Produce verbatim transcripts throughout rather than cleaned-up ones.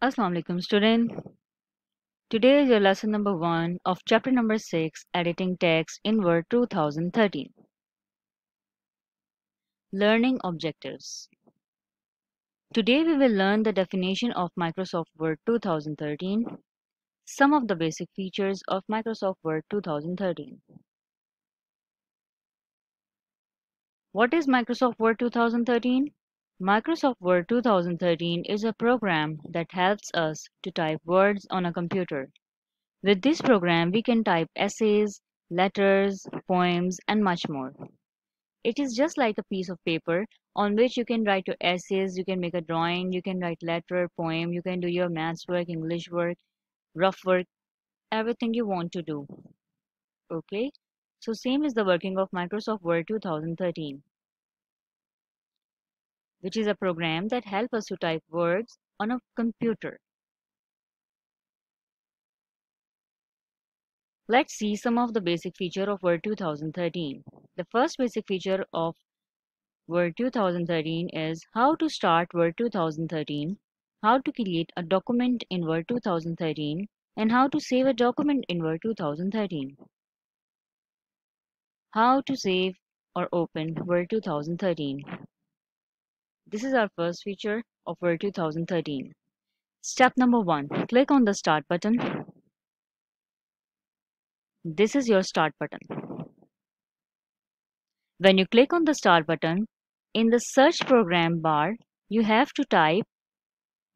Assalamu alaikum student. Today is your lesson number one of chapter number six, editing text in Word twenty thirteen. Learning objectives. Today we will learn the definition of Microsoft Word twenty thirteen, some of the basic features of Microsoft Word twenty thirteen. What is Microsoft Word twenty thirteen? Microsoft Word twenty thirteen is a program that helps us to type words on a computer. With this program, we can type essays, letters, poems, and much more. It is just like a piece of paper on which you can write your essays, you can make a drawing, you can write letter, poem, you can do your maths work, English work, rough work, everything you want to do. Okay, so same is the working of Microsoft Word twenty thirteen. Which is a program that helps us to type words on a computer. Let's see some of the basic features of Word twenty thirteen. The first basic feature of Word twenty thirteen is how to start Word twenty thirteen, how to create a document in Word twenty thirteen, and how to save a document in Word twenty thirteen. How to save or open Word twenty thirteen. This is our first feature of Word twenty thirteen. Step number one, click on the Start button. This is your Start button. When you click on the Start button, in the search program bar, you have to type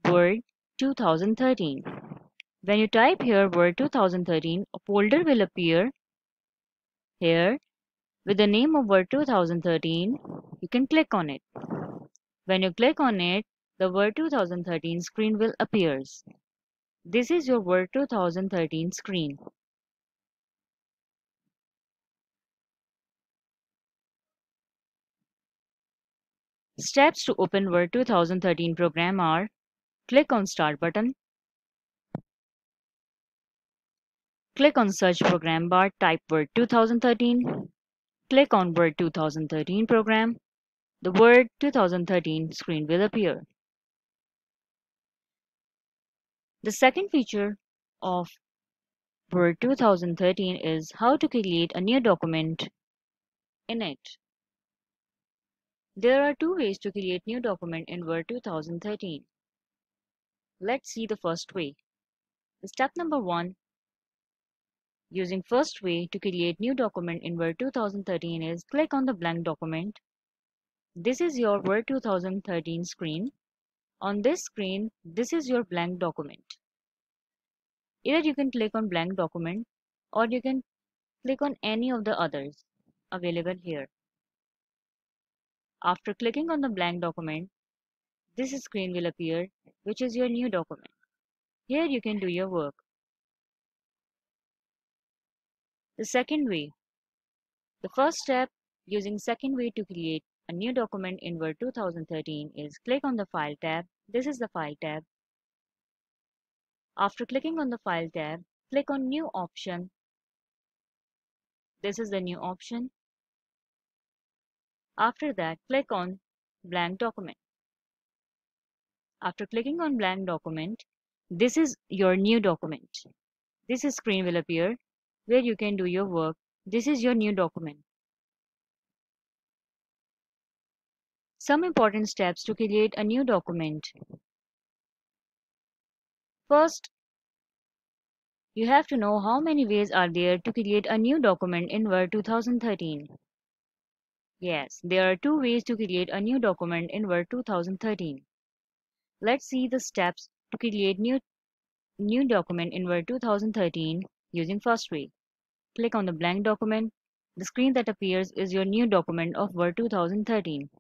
Word twenty thirteen. When you type here Word twenty thirteen, a folder will appear here with the name of Word twenty thirteen. You can click on it. When you click on it, the Word twenty thirteen screen will appear. This is your Word twenty thirteen screen. Steps to open Word twenty thirteen program are: click on Start button, click on Search program bar, type Word twenty thirteen, click on Word twenty thirteen program. The Word twenty thirteen screen will appear. The second feature of Word twenty thirteen is how to create a new document in it. There are two ways to create new document in Word twenty thirteen. Let's see the first way. Step number one, using first way to create new document in Word twenty thirteen is click on the blank document. This is your Word twenty thirteen screen. On this screen, this is your blank document. Either you can click on blank document or you can click on any of the others available here. After clicking on the blank document, this screen will appear, which is your new document. Here you can do your work. The second way. The first step using second way to create a new document in Word twenty thirteen is click on the File tab. This is the File tab. After clicking on the File tab, click on New option. This is the new option. After that, click on Blank document. After clicking on Blank document, this is your new document. This screen will appear where you can do your work. This is your new document. Some important steps to create a new document. First, you have to know how many ways are there to create a new document in Word twenty thirteen. Yes, there are two ways to create a new document in Word twenty thirteen. Let's see the steps to create new, new document in Word twenty thirteen using first way. Click on the blank document. The screen that appears is your new document of Word twenty thirteen.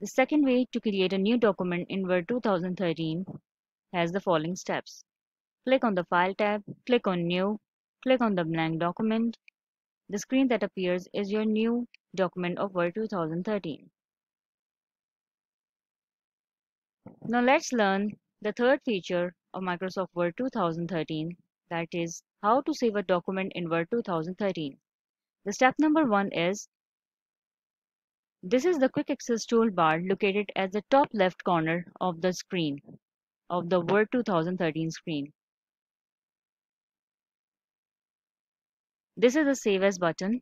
The second way to create a new document in Word twenty thirteen has the following steps. Click on the File tab, click on New, click on the blank document. The screen that appears is your new document of Word twenty thirteen. Now let's learn the third feature of Microsoft Word twenty thirteen, that is how to save a document in Word twenty thirteen. The step number one is this is the quick access toolbar located at the top left corner of the screen of the Word two thousand thirteen screen. This is the Save As button.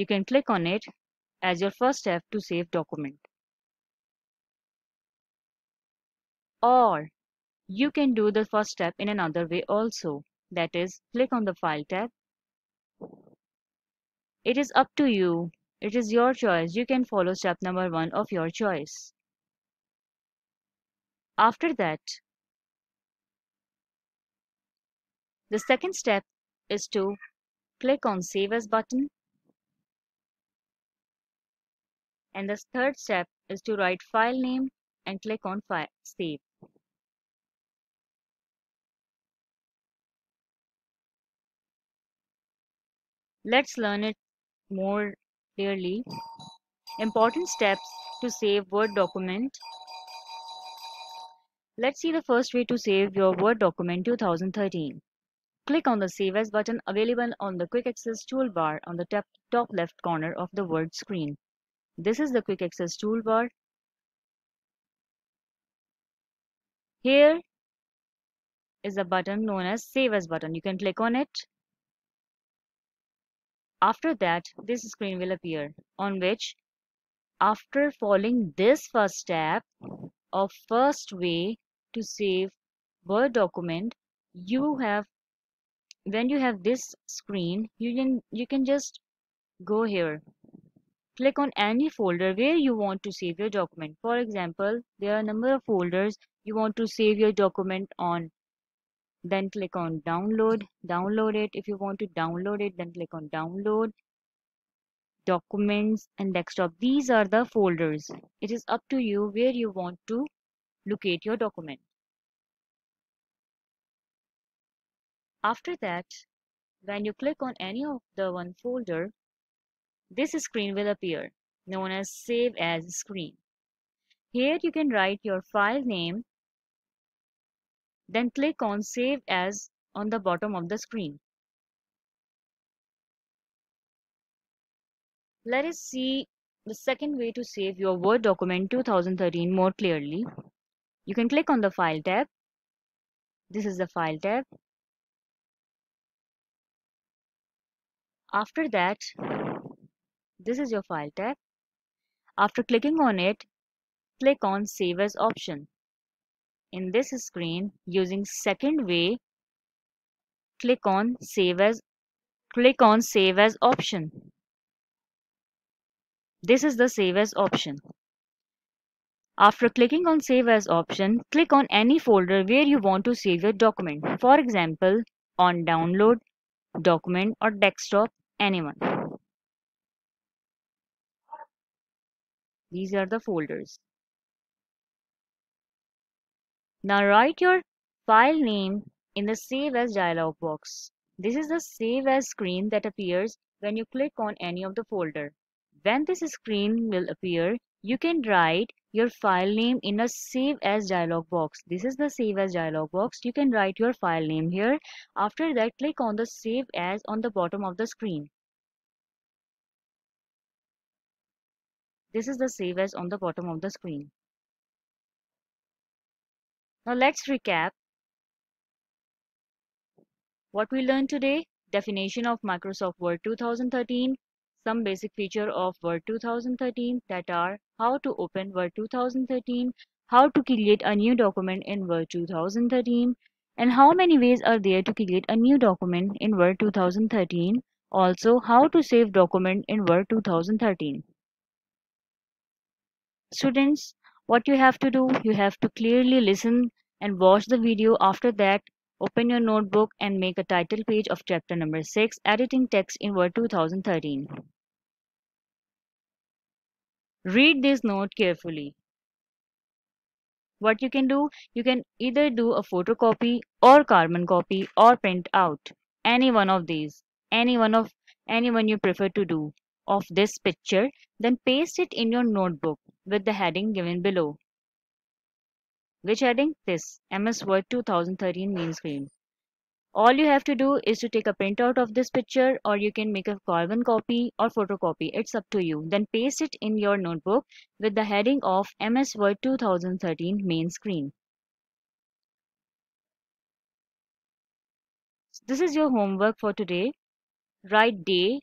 You can click on it as your first step to save document. Or you can do the first step in another way also. That is, click on the File tab. It is up to you. It is your choice. You can follow step number one of your choice. After that, the second step is to click on Save As button. And the third step is to write file name and click on file, Save. Let's learn it more clearly. Important steps to save Word document. Let's see the first way to save your Word document two thousand thirteen. Click on the Save As button available on the Quick Access toolbar on the top, top left corner of the Word screen. This is the Quick Access toolbar. Here is a button known as Save As button. You can click on it. After that, this screen will appear on which, after following this first step of first way to save Word document, you have when you have this screen, you can you can just go here. Click on any folder where you want to save your document. For example, there are a number of folders you want to save your document on. Then click on download, download it. If you want to download it, then click on download, documents and desktop. These are the folders. It is up to you where you want to locate your document. After that, when you click on any of the one folder, this screen will appear, known as Save As screen. Here you can write your file name, then click on Save As on the bottom of the screen. Let us see the second way to save your Word document two thousand thirteen more clearly. You can click on the File tab. This is the File tab. After that, this is your File tab. After clicking on it, click on Save As option. In this screen, using second way, click on Save As, click on Save As option. This is the Save As option. After clicking on Save As option, click on any folder where you want to save your document. For example, on download, document or desktop, anyone. These are the folders. Now write your file name in the Save As dialog box. This is the Save As screen that appears when you click on any of the folder. When this screen will appear, you can write your file name in a Save As dialog box. This is the Save As dialog box. You can write your file name here. After that, click on the Save As on the bottom of the screen. This is the Save As on the bottom of the screen. Now let's recap what we learned today. Definition of Microsoft Word two thousand thirteen. Some basic features of Word two thousand thirteen that are how to open Word two thousand thirteen, how to create a new document in Word two thousand thirteen, and how many ways are there to create a new document in Word two thousand thirteen. Also, how to save document in Word two thousand thirteen. Students, what you have to do, you have to clearly listen and watch the video. After that, open your notebook and make a title page of chapter number six, Editing Text in Word two thousand thirteen. Read this note carefully. What you can do, you can either do a photocopy or carbon copy or print out. Any one of these, any one of any one you prefer to do of this picture, then paste it in your notebook with the heading given below. Which heading? This M S Word two thousand thirteen main screen. All you have to do is to take a printout of this picture, or you can make a carbon copy or photocopy. It's up to you. Then paste it in your notebook with the heading of M S Word twenty thirteen main screen. This is your homework for today. Write day,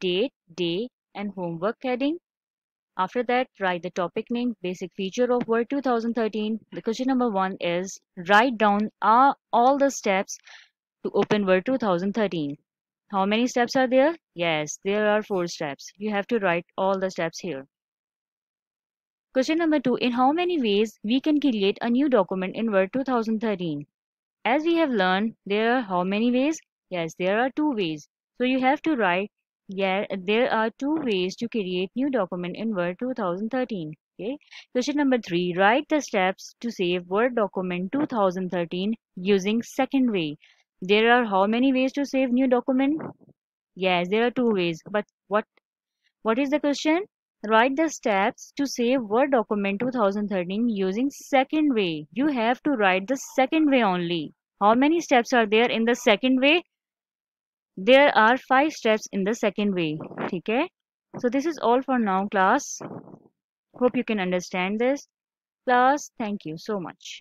date, day and homework heading. After that, write the topic name, basic feature of Word twenty thirteen. The question number one is, write down all the steps to open Word twenty thirteen. How many steps are there? Yes, there are four steps. You have to write all the steps here. Question number two, in how many ways we can create a new document in Word twenty thirteen? As we have learned, there are how many ways? Yes, there are two ways. So you have to write, yeah, there are two ways to create new document in Word twenty thirteen. Okay. Question number three, write the steps to save Word document twenty thirteen using second way. There are how many ways to save new document? Yes, there are two ways. But what, what is the question? Write the steps to save Word document twenty thirteen using second way. You have to write the second way only. How many steps are there in the second way? There are five steps in the second way. Okay. So this is all for now, class. Hope you can understand this. Class, thank you so much.